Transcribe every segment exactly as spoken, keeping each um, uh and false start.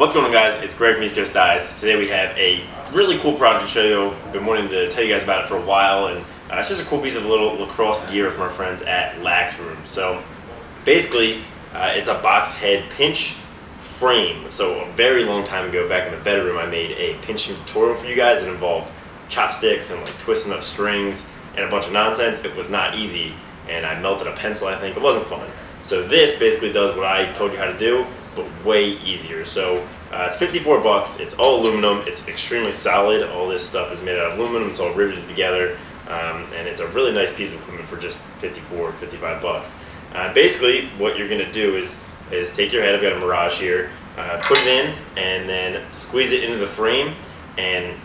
What's going on, guys? It's Greg from East Coast Dyes. Today we have a really cool product to show you. I've been wanting to tell you guys about it for a while, and uh, it's just a cool piece of little lacrosse gear from our friends at LaxRoom. So basically, uh, it's a box head pinch frame. So a very long time ago, back in the bedroom, I made a pinching tutorial for you guys. It involved chopsticks and like twisting up strings and a bunch of nonsense. It was not easy, and I melted a pencil, I think. It wasn't fun. So this basically does what I told you how to do, but way easier. So uh, it's fifty-four bucks. It's all aluminum. It's extremely solid. All this stuff is made out of aluminum. It's all riveted together, um, and it's a really nice piece of equipment for just fifty-four, fifty-five bucks. Uh, basically, what you're gonna do is is take your head. I've got a Mirage here. Uh, put it in, and then squeeze it into the frame, and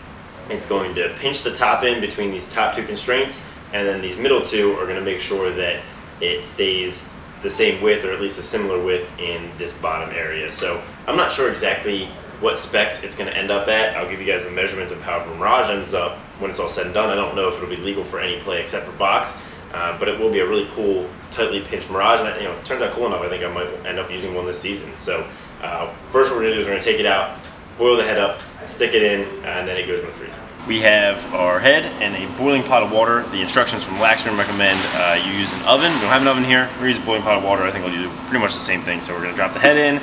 it's going to pinch the top end between these top two constraints, and then these middle two are gonna make sure that it stays the same width, or at least a similar width, in this bottom area. So I'm not sure exactly what specs it's going to end up at. I'll give you guys the measurements of how Mirage ends up when it's all said and done. I don't know if it'll be legal for any play except for box, uh, but it will be a really cool, tightly pinched Mirage. And you know, if it turns out cool enough, I think I might end up using one this season. So uh, first, what we're going to do is we're going to take it out, boil the head up, stick it in, and then it goes in the freezer. We have our head and a boiling pot of water. The instructions from LaxRoom recommend uh, you use an oven. We don't have an oven here. We're using a boiling pot of water. I think I'll do pretty much the same thing. So we're gonna drop the head in,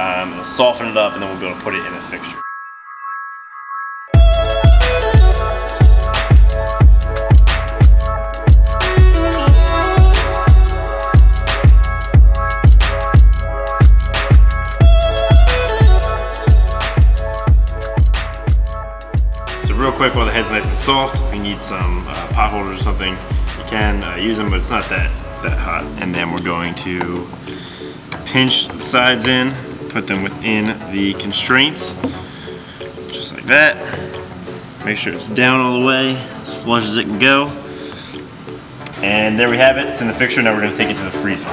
um, it'll soften it up, and then we'll be able to put it in the fixture. Real quick, while the head's nice and soft, we need some uh, pot holders or something. You can uh, use them, but it's not that that hot. And then we're going to pinch the sides in, put them within the constraints, just like that. Make sure it's down all the way, as flush as it can go. And there we have it. It's in the fixture. Now we're going to take it to the freezer.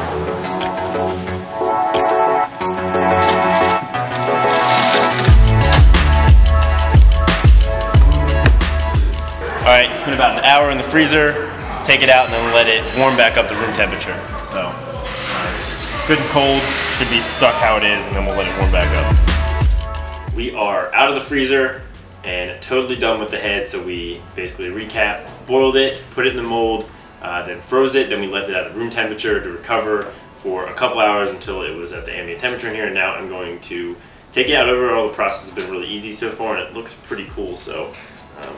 Alright, it's been about an hour in the freezer. Take it out and then let it warm back up to room temperature. So, good and cold, should be stuck how it is, and then we'll let it warm back up. We are out of the freezer and totally done with the head. So we basically recap, boiled it, put it in the mold, uh, then froze it, then we left it out at room temperature to recover for a couple hours until it was at the ambient temperature in here. And now I'm going to take it out. Overall, the process has been really easy so far, and it looks pretty cool. So. Um,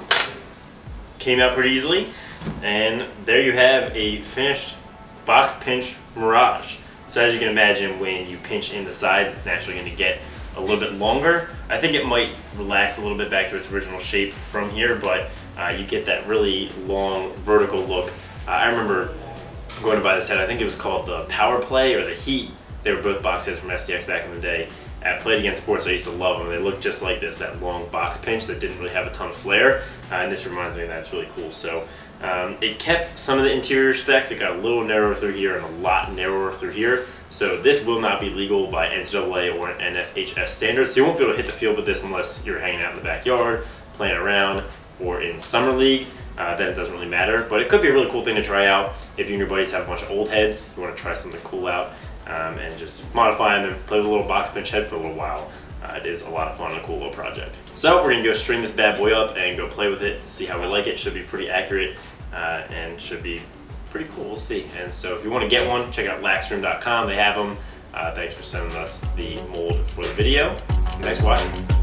Came out pretty easily, and there you have a finished box pinch Mirage. So as you can imagine, when you pinch in the sides, it's naturally going to get a little bit longer. I think it might relax a little bit back to its original shape from here, but uh, you get that really long vertical look. Uh, I remember going to buy this head. I think it was called the Power Play or the Heat. They were both box heads from S T X back in the day. At Play It Again Sports, I used to love them. They looked just like this, that long box pinch that didn't really have a ton of flair. Uh, and this reminds me of that. It's really cool. So um, it kept some of the interior specs. It got a little narrower through here and a lot narrower through here. So this will not be legal by N C double A or an N F H S standard. So you won't be able to hit the field with this unless you're hanging out in the backyard, playing around, or in summer league. Uh, then it doesn't really matter. But it could be a really cool thing to try out if you and your buddies have a bunch of old heads. You want to try something cool out. Um, and just modify them and play with a little box pinch head for a little while. Uh, it is a lot of fun and a cool little project. So we're going to go string this bad boy up and go play with it, see how we like it. Should be pretty accurate uh, and should be pretty cool. We'll see. And so if you want to get one, check out laxroom dot com. They have them. Uh, thanks for sending us the mold for the video. Thanks for watching.